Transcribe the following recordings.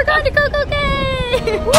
We're going to CoCo Cay! CoCo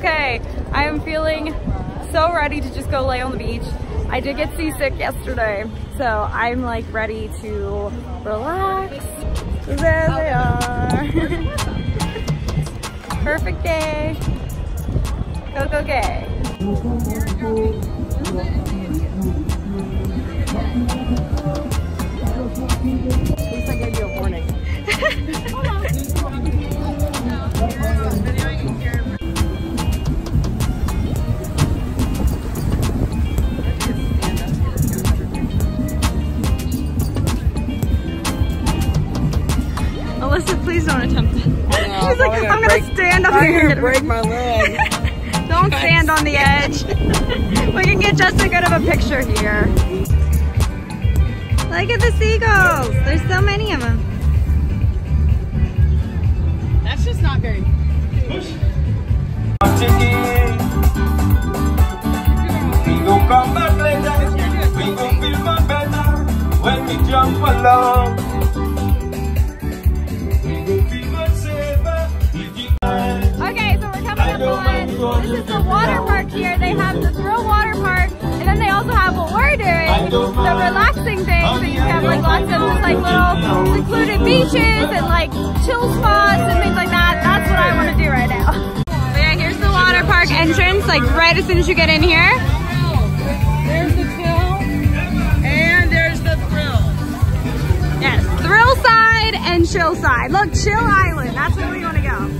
Cay. I am feeling so ready to just go lay on the beach. I did get seasick yesterday, so I'm like ready to relax. There they are. Perfect day. CoCo Cay. At least I gave you a warning. Please don't attempt it. No, she's like, I'm going to stand up here and break my leg. Don't stand on the edge. We can get just as good of a picture here. Look at the seagulls. There's so many of them. That's just not very good. This is the water park here. They have the Thrill water park, and then they also have what we're doing, the relaxing thing. So you have like lots of just like little secluded beaches and like chill spots and things like that. That's what I want to do right now. But yeah, here's the water park entrance, like right as soon as you get in here. There's the Chill and there's the Thrill. Yes, Thrill side and Chill side. Look, Chill Island, that's where we want to go.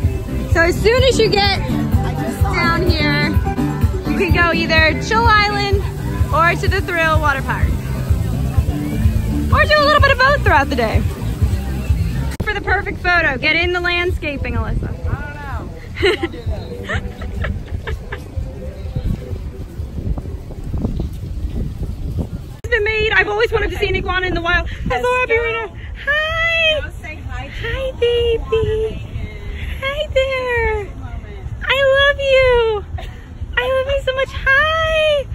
So as soon as you get down here, you can go either Chill Island or to the Thrill water park, or do a little bit of both throughout the day. For the perfect photo, get in the landscaping, Alyssa. I don't know. It's been made. I've always wanted to see an iguana in the wild. Hello, everyone. Hi. Go say hi. Hi, baby. Hi there. I love you. I love you so much. Hi.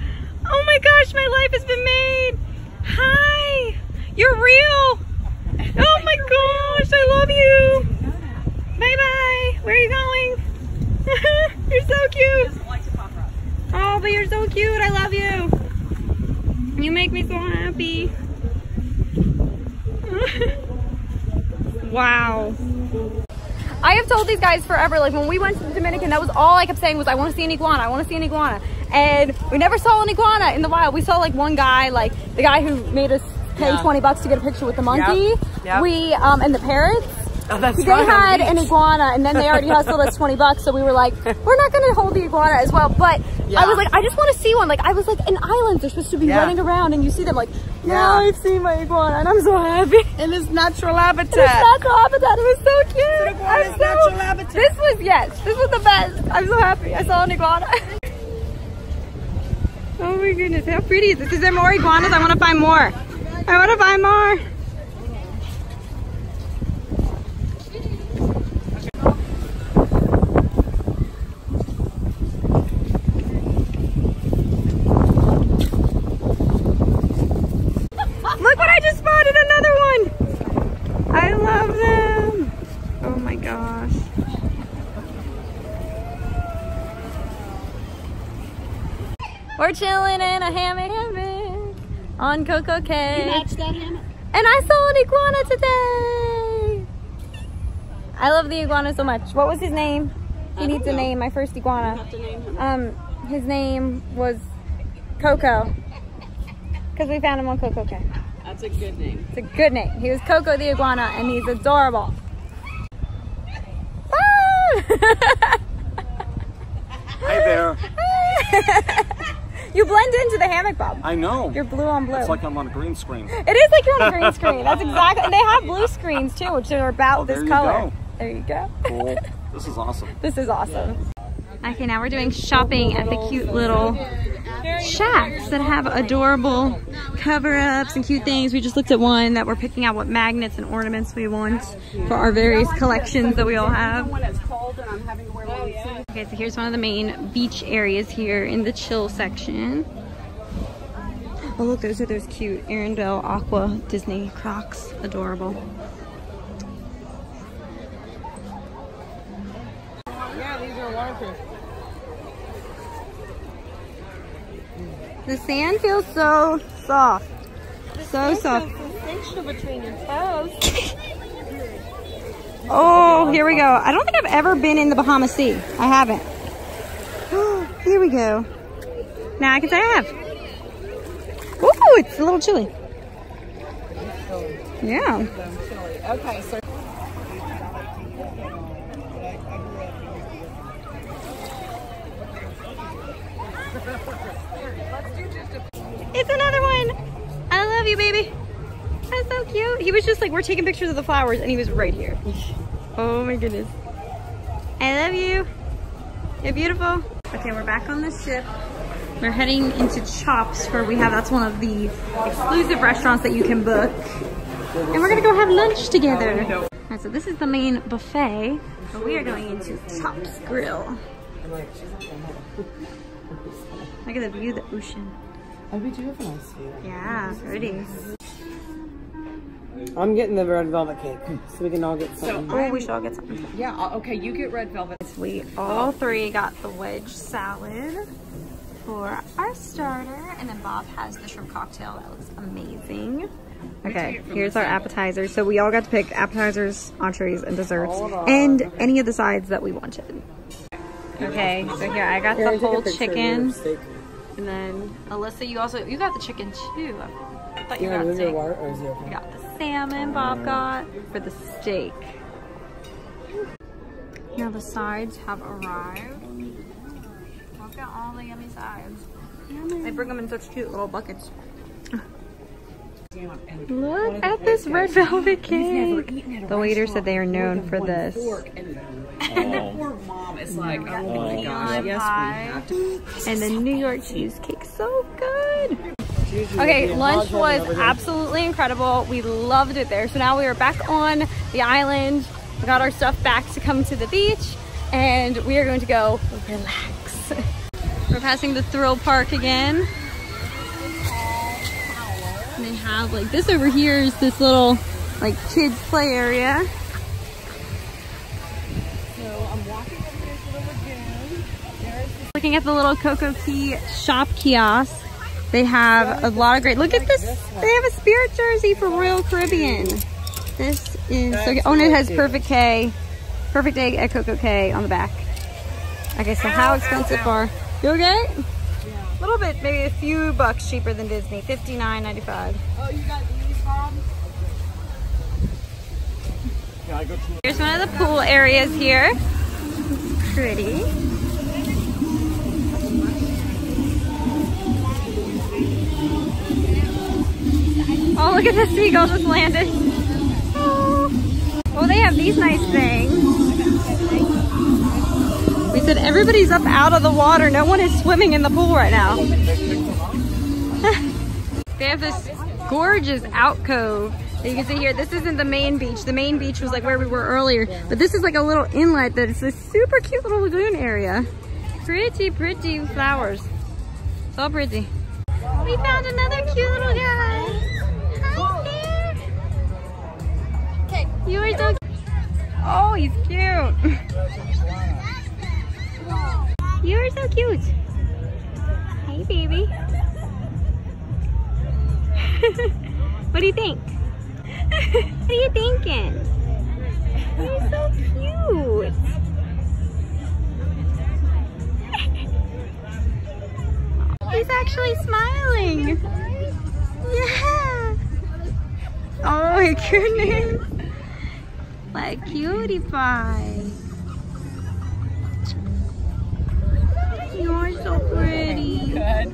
Oh my gosh, my life has been made. Hi. You're real. Oh my gosh, I love you. Bye bye. Where are you going? You're so cute. Oh, but you're so cute. I love you. You make me so happy. Wow. I have told these guys forever, like when we went to the Dominican, that was all I kept saying was, I want to see an iguana, I want to see an iguana. And we never saw an iguana in the wild. We saw like one guy, like the guy who made us pay $20 to get a picture with the monkey. Yep. Yep. We, and the parrots. Oh, that's right. They had an iguana and then they already hustled us $20. So we were like, we're not going to hold the iguana as well. But yeah. I was like, I just want to see one. Like I was like, in islands, they're supposed to be running around and you see them like, now I've seen my iguana and I'm so happy. In its natural habitat. In its natural habitat. It was so cute. It's I'm so, habitat. This was, this was the best. I'm so happy. I saw an iguana. Oh my goodness, how pretty is this? Is there more iguanas? I want to find more. I want to find more. We're chilling in a hammock on CoCo Cay. You matched that hammock. And I saw an iguana today. I love the iguana so much. What was his name? He needs a name. My first iguana. Have to name him. His name was CoCo, because we found him on CoCo Cay. That's a good name. It's a good name. He was CoCo the iguana, and he's adorable. Hi there. You blend into the hammock, Bob. I know. You're blue on blue. It's like I'm on a green screen. It is like you're on a green screen. That's exactly. And they have blue screens too, which are about this color. There you go. Cool. This is awesome. This is awesome. Okay, now we're doing shopping at the cute little shacks that have adorable cover-ups and cute things. We just looked at one that we're picking out what magnets and ornaments we want for our various collections that we all have. Okay, so here's one of the main beach areas here in the chill section. Oh look, those are those cute Arendelle Aqua Disney Crocs. Adorable. Yeah, these are waterproof. The sand feels so soft. So soft. Between your toes. Oh, here we go. I don't think I've ever been in the Bahamas Sea. I haven't. Here we go. Now I can say I have. Ooh, it's a little chilly. Yeah. Okay, so. It's another one. I love you, baby. That's so cute. He was just like, we're taking pictures of the flowers and he was right here. Oh my goodness. I love you. You're beautiful. Okay, we're back on the ship. We're heading into Chops where we have, that's one of the exclusive restaurants that you can book. And we're gonna go have lunch together. All right, so this is the main buffet, but we are going into Chops Grille. Look at the view of the ocean. Oh, we do have a nice view. Yeah, pretty. I'm getting the red velvet cake, so we can all get something. So we should all get something. Yeah, okay, you get red velvet. We all three got the wedge salad for our starter, and then Bob has the shrimp cocktail. That looks amazing. Okay, here's our appetizers. So we all got to pick appetizers, entrees, and desserts, and any of the sides that we wanted. Okay, so here I got the whole chicken, and then Alyssa, you got the chicken too. I thought you got the steak. You got the salmon Bob got for the steak. Now the sides have arrived. Look at all the yummy sides. They bring them in such cute little buckets. Look at this red velvet cake. The waiter said they are known for this. Poor mom is like, oh my gosh, yes we have. And the New York cheesecake, so good. Okay, lunch was absolutely incredible. We loved it there. So now we are back on the island. We got our stuff back to come to the beach, and we are going to go relax. We're passing the Thrill Park again. And they have like this over here is this little like kids play area. So I'm walking over to this little lagoon. Looking at the little CoCo Cay shop kiosk. They have a lot of great, look at this. They have a spirit jersey for Royal Caribbean. This is so good. Oh, and it has perfect egg at CoCo Cay on the back. Okay, so how expensive are you okay? A little bit, maybe a few bucks cheaper than Disney, $59.95. Oh, you got these, Bob? Here's one of the pool areas here. Pretty. Oh, look at the seagull just landed. Oh, well, they have these nice things. We said everybody's up out of the water. No one is swimming in the pool right now. They have this gorgeous alcove that you can see here. This isn't the main beach. The main beach was like where we were earlier, but this is like a little inlet that is this super cute little lagoon area. Pretty, pretty flowers. So pretty. We found another cute little guy. Hi there. Okay. You are so cute. Oh, he's cute. You are so cute. Hey, baby. What do you think? What are you thinking? You're so cute. He's actually smiling. Yeah. Oh my goodness. What a cutie pie. You're so pretty. Good.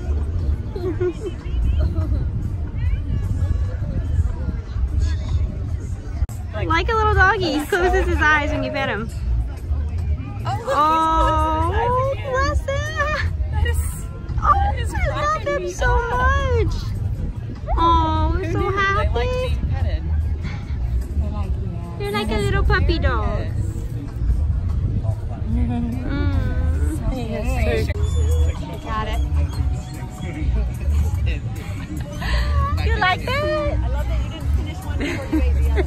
Like a little doggy, he closes his eyes when you pet him. Oh, bless him! Oh, I love him so much. Oh, I'm so happy. You're like a little puppy dog. Mm. Got it. You like that? I love that you didn't finish one before you ate the other.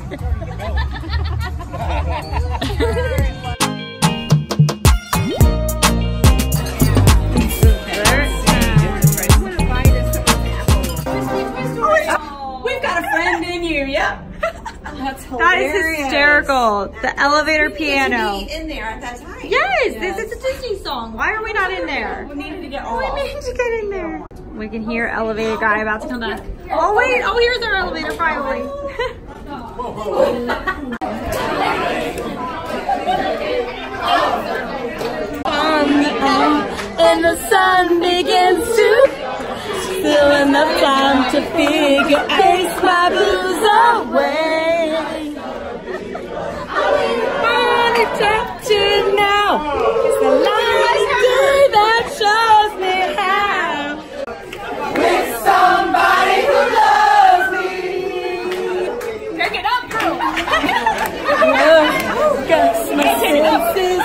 That is hysterical. The elevator piano. We need in there at that time. Yes, this is a Disney song. Why are we not in there? We needed to get all. We need to get in there. We can hear elevator guy about to come back. Oh wait! Oh, here's our elevator finally. And the sun begins to. Still enough time to figure out. Face my blues away. Attention now, it's the light that shows me how. With somebody who loves me. Pick it up, girl. Oh, got my senses.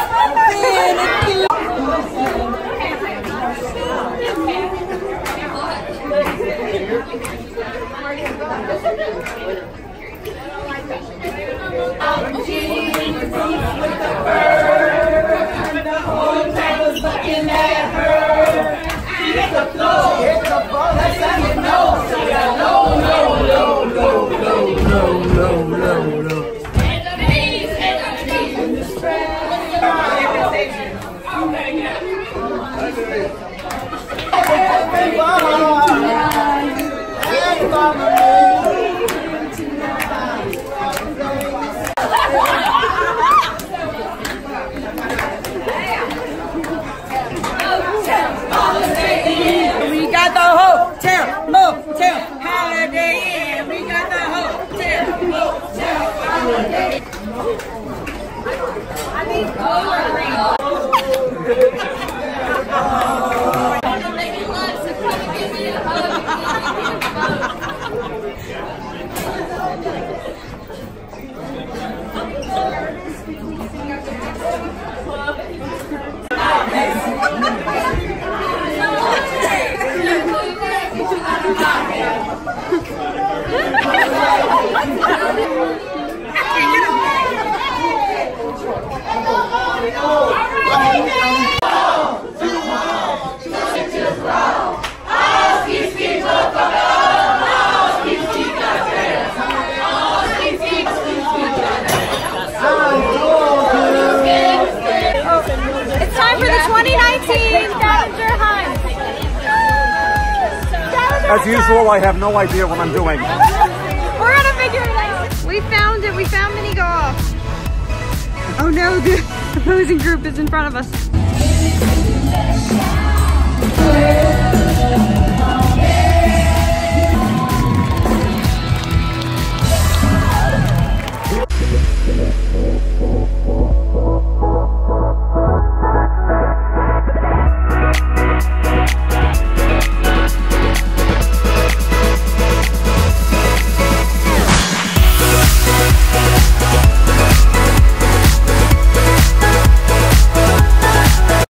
As usual, I have no idea what I'm doing. We're gonna figure it out. We found it. We found mini golf. Oh no, the opposing group is in front of us.